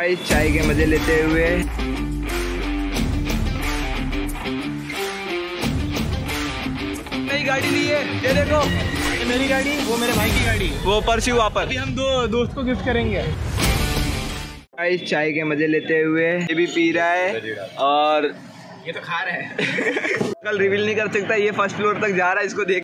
चाय के मजे लेते हुए नई गाड़ी ली है, ये देखो ये मेरी गाड़ी, वो मेरे भाई की गाड़ी, वो परस्यू वापस। अभी हम दो दोस्त को गिफ्ट करेंगे। चाय के मजे लेते हुए ये भी पी रहा है और ये तो खा रहा है। कल रिवील नहीं कर सकता, ये फर्स्ट फ्लोर तक जा रहा है, इसको देख।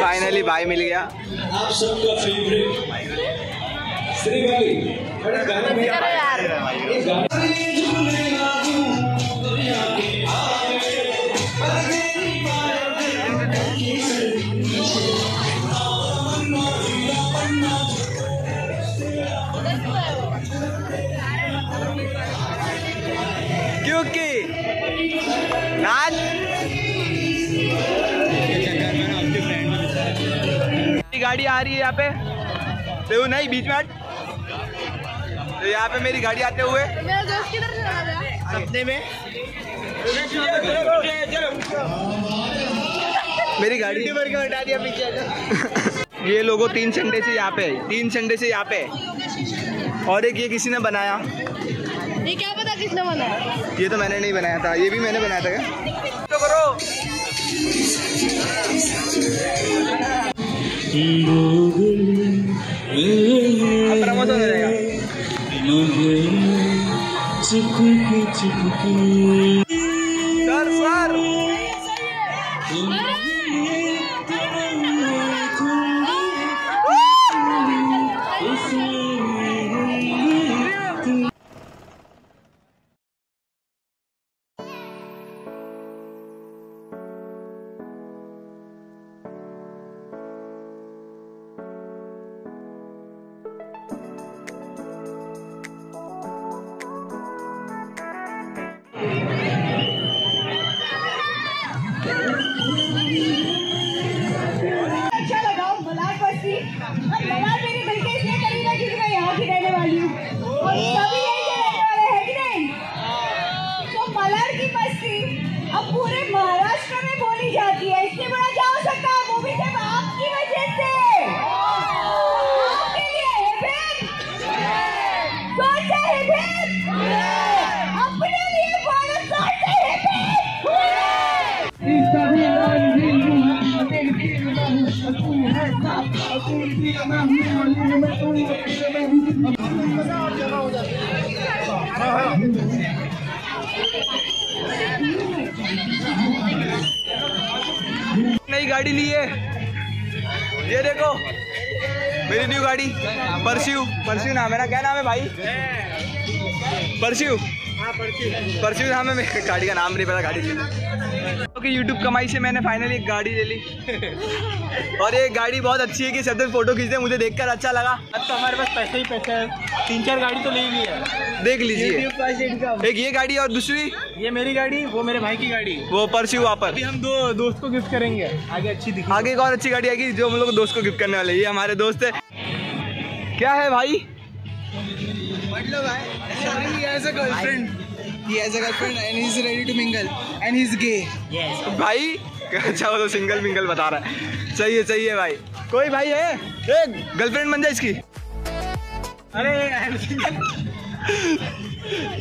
फाइनली भाई मिल गया। आप सबका फेवरेट श्री भाई, बड़ा गाना भी क्योंकि नाच गाड़ी आ रही है यहाँ पे, तो नहीं बीच में, तो यहाँ पे मेरी गाड़ी आते हुए सपने में मेरी गाड़ी हटा दिया पीछे। ये लोगों 3 संडे से यहाँ पे, 3 संडे से यहाँ पे, और एक ये किसी ने बनाया, ये क्या पता किसने बनाया, ये तो मैंने नहीं बनाया था, ये भी मैंने बनाया था क्या, तो करो प्रमोशन हो जाएगा। सर नई गाड़ी ली है, ये देखो मेरी न्यू गाड़ी, परस्यू नाम है ना, क्या नाम है भाई, परस्यू। परसों था मैं गाड़ी का नाम नहीं पता गाड़ी। ओके YouTube कमाई से मैंने फाइनली एक गाड़ी ले ली और ये गाड़ी बहुत अच्छी है कि सब लोग फोटो खींचते हैं, मुझे देखकर अच्छा लगा। अब तो हमारे पास पैसे ही पैसे हैं, 3-4 गाड़ी तो ले ली है, देख लीजिए। एक ये गाड़ी और दूसरी ये मेरी गाड़ी, वो मेरे भाई की गाड़ी, वो परसों वहाँ पर। हम दो दोस्त को गिफ्ट करेंगे आगे, अच्छी दिखी आगे एक और अच्छी गाड़ी आएगी जो हम लोग दोस्त को गिफ्ट करने वाले। ये हमारे दोस्त है, क्या है भाई मतलब भाई अच्छा वो तो सिंगल मिंगल बता रहा है। सही है भाई, कोई भाई है एक गर्लफ्रेंड बन जाए इसकी। अरे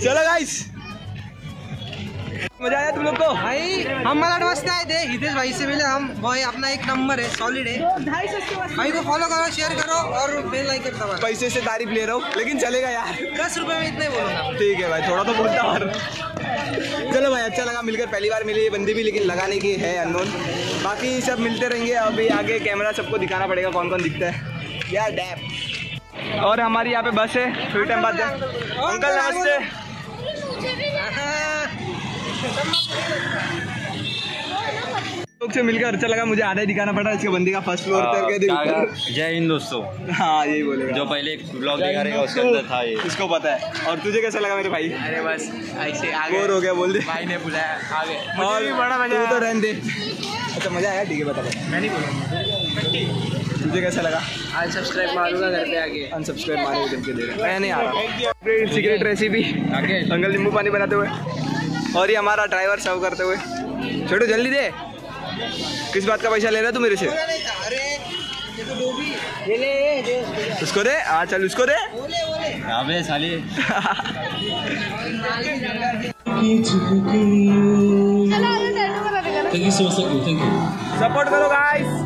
चलो गाइस, मजा आया तुम लोग को? भाई हमारा नमस्ते आए थे हितेश भाई से मिले हम, भाई अपना एक नंबर है, सॉलिड है भाई को फॉलो करो, शेयर करो और बेल आइकन दबाओ। पैसे से तारीफ ले रहा हूँ लेकिन चलेगा यार, 10 रुपए में इतने बोलूँगा। ठीक है भाई, थोड़ा तो बोलता हूँ। चलो भाई अच्छा लगा मिलकर, पहली बार मिली ये बंदी भी लेकिन लगाने की है अननोन। बाकी सब मिलते रहेंगे, अभी आगे कैमरा सबको दिखाना पड़ेगा कौन कौन दिखता है यार। डैप और हमारी यहाँ पे बस है, थोड़ी टाइम बाद अंकल नमस्ते। लोग से मिलकर अच्छा लगा, मुझे आधा ही दिखाना पड़ा इसके बंदी का फर्स्ट फ्लोर तक। जय हिंद दोस्तों। हाँ यही बोलेगा जो पहले एक ब्लॉग दिखा रहे उसके अंदर था ये, इसको पता है। और तुझे कैसा लगा मेरे भाई? अरे बस ऐसे बोर हो गया, बोल दे भाई ने बुलाया आगे और बड़ा मजा तो रहने दे। अच्छा मजा आया, ठीक है बता, मैं नहीं बोलूँगा। तुझे कैसा लगा? अनसब्सक्राइब मारूंगा घर पे आके, अनसब्सक्राइब मारूंगा घर पे दे रहा मैं नहीं आ रहा। सीक्रेट रेसिपी अंकल नींबू पानी बनाते हुए और ये हमारा ड्राइवर सर्व करते हुए। छोटू जल्दी दे, किस बात का पैसा ले रहा है तू मेरे से? उसको दे, हाँ चल उसको दे। अबे साले सपोर्ट करो गाइस।